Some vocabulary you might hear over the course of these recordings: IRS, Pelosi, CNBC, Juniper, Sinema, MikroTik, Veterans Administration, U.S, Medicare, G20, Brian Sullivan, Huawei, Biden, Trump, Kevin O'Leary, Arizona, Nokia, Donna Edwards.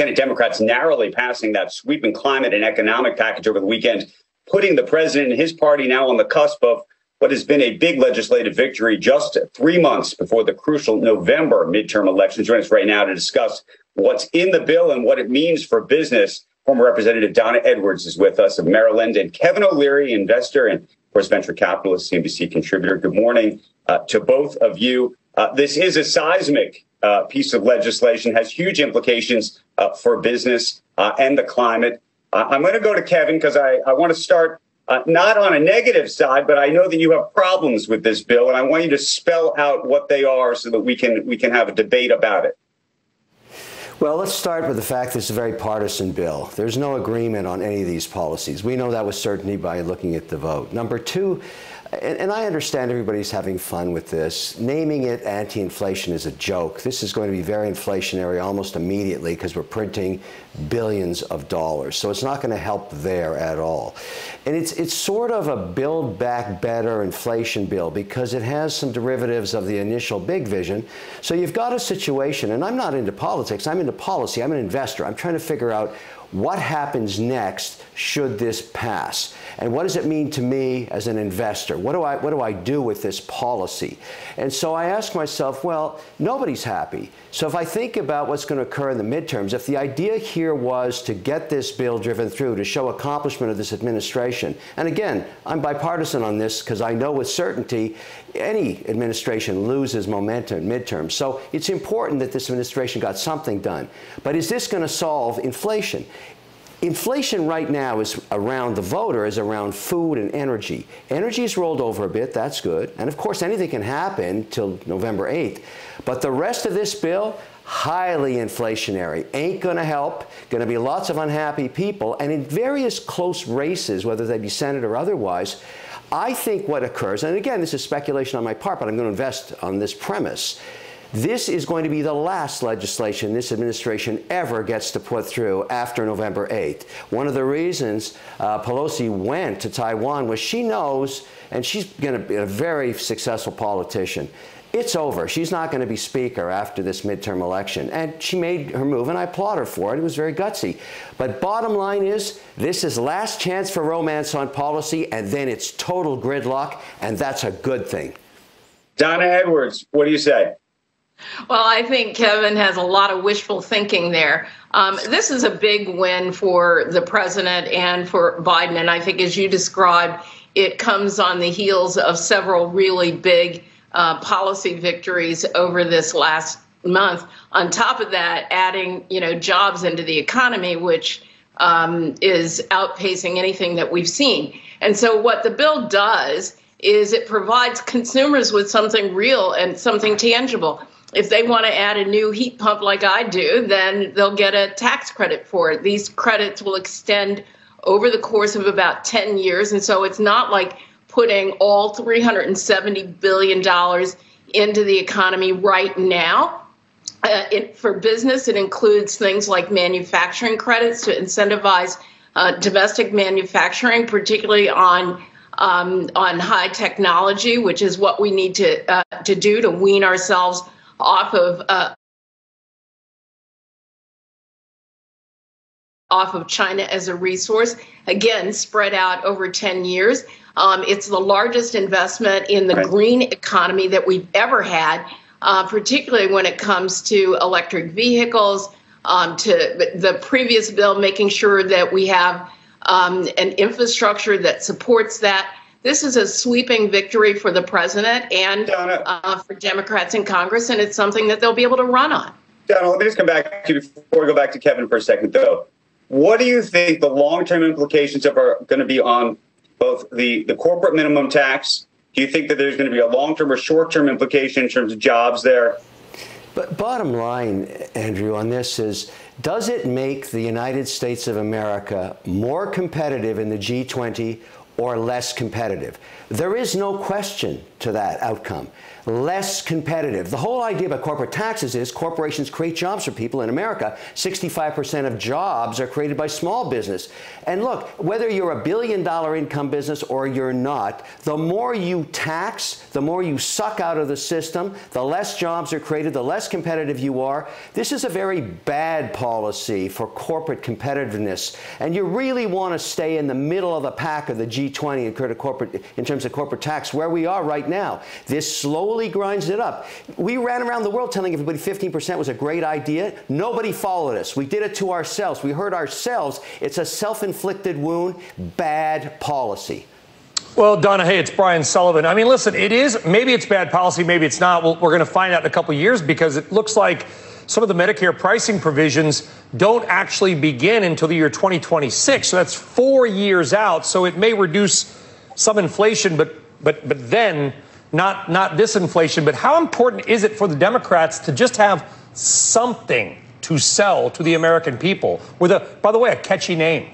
Senate Democrats narrowly passing that sweeping climate and economic package over the weekend, putting the president and his party now on the cusp of what has been a big legislative victory just 3 months before the crucial November midterm elections. Joining us right now to discuss what's in the bill and what it means for business, former Representative Donna Edwards is with us of Maryland, and Kevin O'Leary, investor and, of course, venture capitalist, CNBC contributor. Good morning to both of you. This is a seismic piece of legislation, has huge implications for business and the climate. I'm going to go to Kevin because I want to start not on a negative side, but I know that you have problems with this bill, and I want you to spell out what they are so that we can have a debate about it. Well, let's start with the fact that it's a very partisan bill. There's no agreement on any of these policies. We know that with certainty by looking at the vote. Number two, and I understand everybody's having fun with this. Naming it anti-inflation is a joke. This is going to be very inflationary almost immediately because we're printing billions of dollars. So it's not going to help there at all. And it's sort of a build back better inflation bill because it has some derivatives of the initial big vision. So you've got a situation, and I'm not into politics, I'm into policy, I'm an investor. I'm trying to figure out what happens next should this pass? And what does it mean to me as an investor? What do I do with this policy? And so I ask myself, well, nobody's happy. So if I think about what's going to occur in the midterms, if the idea here was to get this bill driven through to show accomplishment of this administration, and again, I'm bipartisan on this because I know with certainty any administration loses momentum in midterms. So it's important that this administration got something done. But is this going to solve inflation? Inflation right now is around the voter, is around food and energy. Energy's rolled over a bit, that's good. And of course, anything can happen till November 8th. But the rest of this bill, highly inflationary, ain't going to help, going to be lots of unhappy people. And in various close races, whether they be Senate or otherwise, I think what occurs, and again, this is speculation on my part, but I'm going to invest on this premise. This is going to be the last legislation this administration ever gets to put through after November 8th. One of the reasons Pelosi went to Taiwan was she knows, and she's going to be a very successful politician, it's over. She's not going to be speaker after this midterm election. And she made her move, and I applaud her for it. It was very gutsy. But bottom line is, this is last chance for romance on policy, and then it's total gridlock, and that's a good thing. Donna Edwards, what do you say? Well, I think Kevin has a lot of wishful thinking there. This is a big win for the president and for Biden. And I think, as you described, it comes on the heels of several really big policy victories over this last month. On top of that, adding, jobs into the economy, which is outpacing anything that we've seen. And so what the bill does is it provides consumers with something real and something tangible. If they want to add a new heat pump like I do, then they'll get a tax credit for it. These credits will extend over the course of about 10 years. And so it's not like putting all $370 billion into the economy right now. For business, it includes things like manufacturing credits to incentivize domestic manufacturing, particularly on high technology, which is what we need to do to wean ourselves off of China as a resource, again, spread out over 10 years. It's the largest investment in the green economy that we've ever had, particularly when it comes to electric vehicles, to the previous bill, making sure that we have an infrastructure that supports that. This is a sweeping victory for the president and Donna, for Democrats in Congress, and it's something that they'll be able to run on. Donna, let me just come back to you before we go back to Kevin for a second, though. What do you think the long-term implications of are going to be on both the corporate minimum tax? Do you think that there's going to be a long-term or short-term implication in terms of jobs there? But bottom line, Andrew, on this is, does it make the United States of America more competitive in the G20 or less competitive. There is no question to that outcome. Less competitive. The whole idea about corporate taxes is corporations create jobs for people in America. 65% of jobs are created by small business. And look, whether you're a billion-dollar income business or you're not, the more you tax, the more you suck out of the system, the less jobs are created, the less competitive you are. This is a very bad policy for corporate competitiveness. And you really want to stay in the middle of the pack of the G20 in terms of corporate tax, where we are right now. This slowly grinds it up. We ran around the world telling everybody 15% was a great idea. Nobody followed us. We did it to ourselves. We hurt ourselves. It's a self-inflicted wound. Bad policy. Well, Donna, hey, it's Brian Sullivan. I mean, listen, it is, maybe it's bad policy, maybe it's not. We're going to find out in a couple of years, because it looks like some of the Medicare pricing provisions don't actually begin until the year 2026. So that's 4 years out. So it may reduce some inflation, but then not this inflation. But how important is it for the Democrats to just have something to sell to the American people with a, by the way, a catchy name?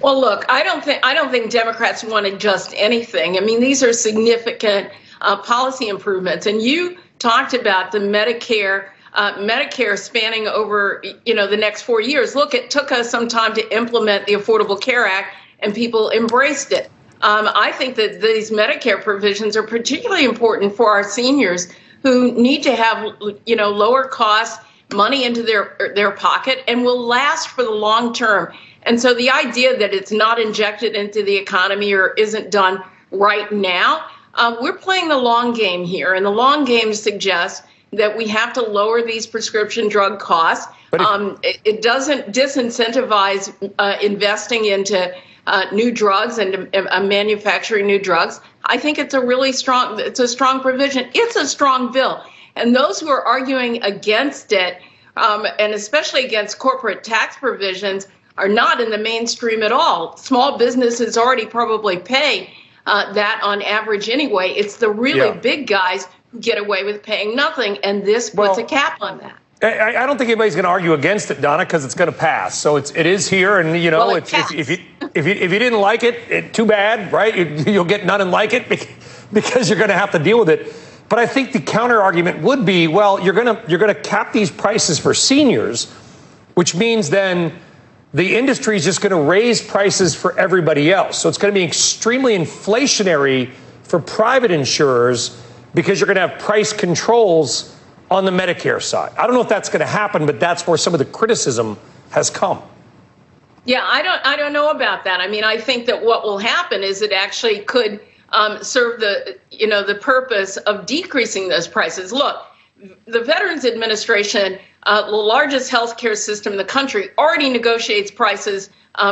Well, look, I don't think Democrats want to just anything. I mean, these are significant policy improvements, and you talked about the Medicare spanning over, you know, the next 4 years. Look, it took us some time to implement the Affordable Care Act, and people embraced it. I think that these Medicare provisions are particularly important for our seniors who need to have, you know, lower cost money into their pocket and will last for the long term. And so the idea that it's not injected into the economy or isn't done right now, we're playing the long game here, and the long game suggests that we have to lower these prescription drug costs. But it doesn't disincentivize investing into new drugs and manufacturing new drugs. I think it's a really strong, it's a strong provision. It's a strong bill. And those who are arguing against it, and especially against corporate tax provisions, are not in the mainstream at all. Small businesses already probably pay that on average anyway. It's the really big guys who get away with paying nothing, and this puts a cap on that. I don't think anybody's going to argue against it, Donna, because it's going to pass. So it is here, and you know, well, if you didn't like it, too bad, right? You'll get none and like it because you're going to have to deal with it. But I think the counter argument would be, well, you're going to cap these prices for seniors, which means then the industry is just going to raise prices for everybody else. So it's going to be extremely inflationary for private insurers because you're going to have price controls on the Medicare side. I don't know if that's going to happen, but that's where some of the criticism has come. Yeah, I don't know about that. I mean, I think that what will happen is it actually could serve the, you know, the purpose of decreasing those prices. Look, the Veterans Administration, the largest healthcare system in the country, already negotiates prices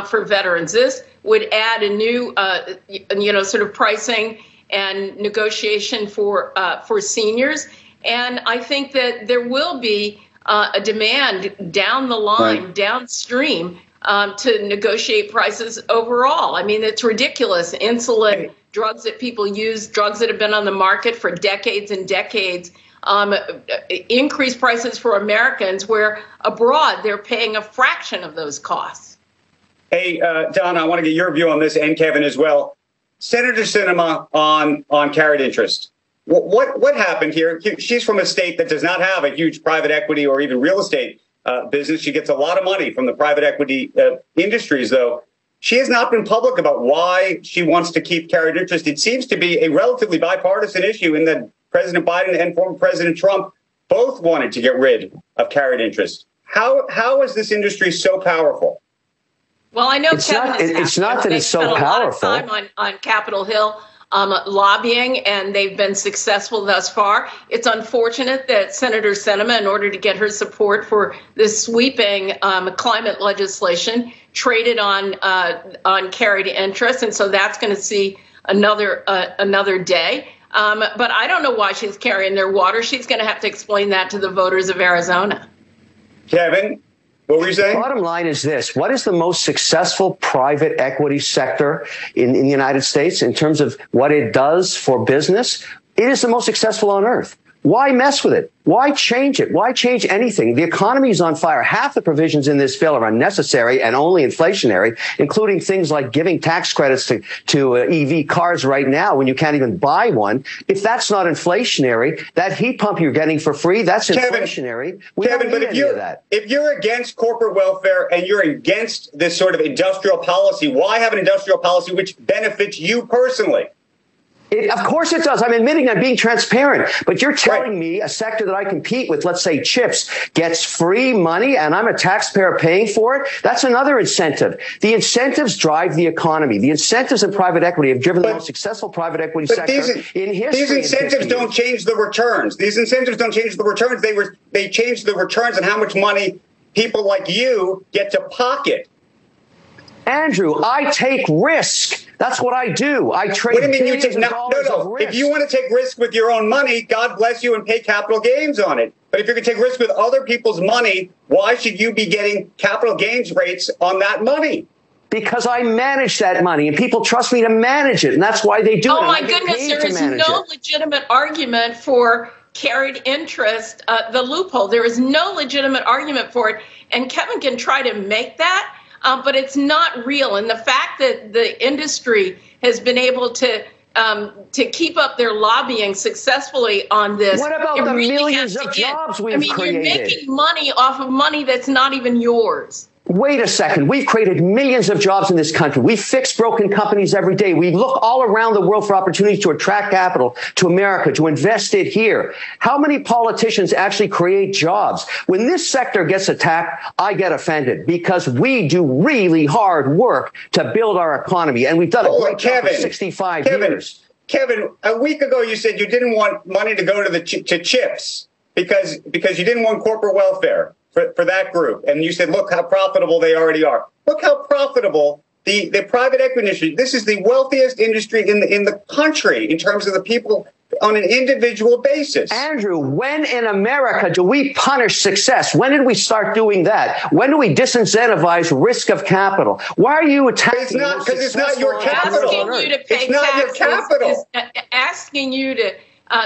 for veterans. This would add a new, you know, sort of pricing and negotiation for seniors. And I think that there will be a demand down the line, downstream, to negotiate prices overall. I mean, it's ridiculous. Insulin, drugs that people use, drugs that have been on the market for decades and decades, increase prices for Americans, where abroad they're paying a fraction of those costs. Hey, Donna, I want to get your view on this, and Kevin as well. Senator Sinema on carried interest. What happened here? She's from a state that does not have a huge private equity or even real estate business. She gets a lot of money from the private equity industries, though. She has not been public about why she wants to keep carried interest. It seems to be a relatively bipartisan issue in that President Biden and former President Trump both wanted to get rid of carried interest. How is this industry so powerful? Well, I know it's not that it's so powerful. They spent a lot of time on Capitol Hill lobbying, and they've been successful thus far. It's unfortunate that Senator Sinema, in order to get her support for this sweeping climate legislation, traded on carried interest, and so that's going to see another day. But I don't know why she's carrying their water. She's going to have to explain that to the voters of Arizona. Kevin, what were you saying? The bottom line is this. What is the most successful private equity sector in the United States in terms of what it does for business? It is the most successful on earth. Why mess with it? Why change it? Why change anything? The economy is on fire. Half the provisions in this bill are unnecessary and only inflationary, including things like giving tax credits to EV cars right now when you can't even buy one. If that's not inflationary, that heat pump you're getting for free, that's inflationary. Kevin, but if you're against corporate welfare and you're against this sort of industrial policy, why have an industrial policy which benefits you personally? Of course it does. I'm admitting I'm being transparent, but you're telling me a sector that I compete with, let's say chips, gets free money and I'm a taxpayer paying for it. That's another incentive. The incentives drive the economy. The incentives in private equity have driven the most successful private equity sector in history. These incentives don't change the returns. These incentives don't change the returns. They change the returns and how much money people like you get to pocket. Andrew, I take risk. That's what I do. I trade. What do you mean you take? No. If you want to take risk with your own money, God bless you and pay capital gains on it. But if you're going to take risk with other people's money, why should you be getting capital gains rates on that money? Because I manage that money and people trust me to manage it. And that's why they do it. Oh, my goodness. There is no legitimate argument for carried interest, the loophole. There is no legitimate argument for it. And Kevin can try to make that. But it's not real. And the fact that the industry has been able to keep up their lobbying successfully on this. What about the millions of jobs we've created? You're making money off of money that's not even yours. Wait a second. We've created millions of jobs in this country. We fix broken companies every day. We look all around the world for opportunities to attract capital to America, to invest it here. How many politicians actually create jobs? When this sector gets attacked, I get offended because we do really hard work to build our economy. And we've done a great job for 65 years. Kevin, a week ago, you said you didn't want money to go to the chips because you didn't want corporate welfare for that group. And you said, look how profitable they already are. Look how profitable the private equity industry. This is the wealthiest industry in the country in terms of the people on an individual basis. Andrew, when in America do we punish success? When did we start doing that? When do we disincentivize risk of capital? Why are you attacking? It's not because it's not your capital. It's not your capital. Asking you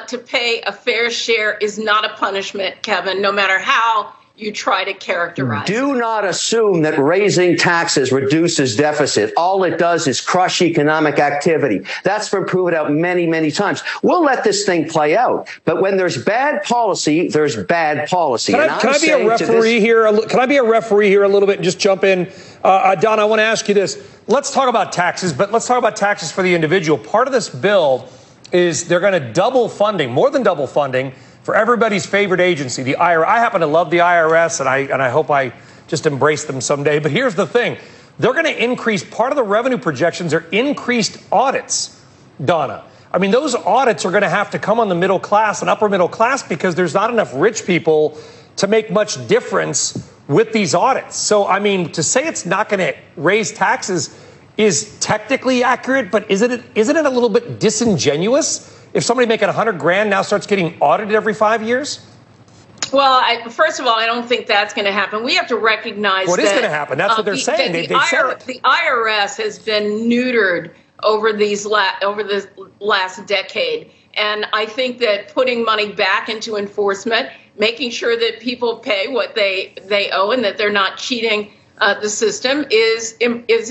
to pay a fair share is not a punishment, Kevin, no matter how you try to characterize. Do not assume that raising taxes reduces deficit. All it does is crush economic activity. That's been proven out many, many times. We'll let this thing play out. But when there's bad policy, there's bad policy. Can I be a referee here? Can I be a referee here a little bit and just jump in? Don, I want to ask you this. Let's talk about taxes, but let's talk about taxes for the individual. Part of this bill is they're going to double funding, more than double funding, for everybody's favorite agency, the IRS. I happen to love the IRS, and I hope I just embrace them someday. But here's the thing. They're going to increase, part of the revenue projections are increased audits, Donna. I mean, those audits are going to have to come on the middle class and upper middle class because there's not enough rich people to make much difference with these audits. So, I mean, to say it's not going to raise taxes is technically accurate, but isn't it a little bit disingenuous? If somebody making $100 grand now starts getting audited every 5 years? Well, first of all, I don't think that's going to happen. We have to recognize what is going to happen. That's what they're saying. The IRS has been neutered over the last decade, and I think that putting money back into enforcement, making sure that people pay what they owe and that they're not cheating the system is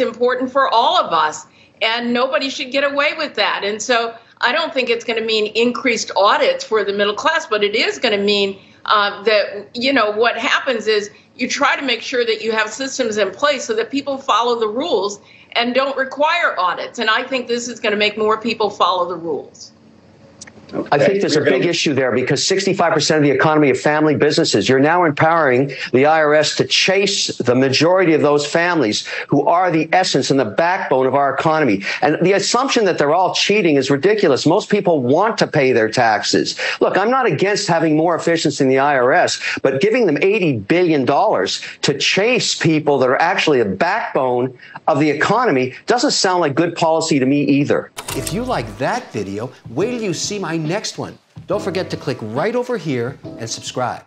important for all of us, and nobody should get away with that. And so, I don't think it's going to mean increased audits for the middle class, but it is going to mean that, you know, what happens is you try to make sure that you have systems in place so that people follow the rules and don't require audits. And I think this is going to make more people follow the rules. Okay. I think there's a big issue there because 65% of the economy of family businesses, you're now empowering the IRS to chase the majority of those families who are the essence and the backbone of our economy. And the assumption that they're all cheating is ridiculous. Most people want to pay their taxes. Look, I'm not against having more efficiency in the IRS, but giving them $80 billion to chase people that are actually the backbone of the economy doesn't sound like good policy to me either. If you like that video, wait till you see my next one. Don't forget to click right over here and subscribe.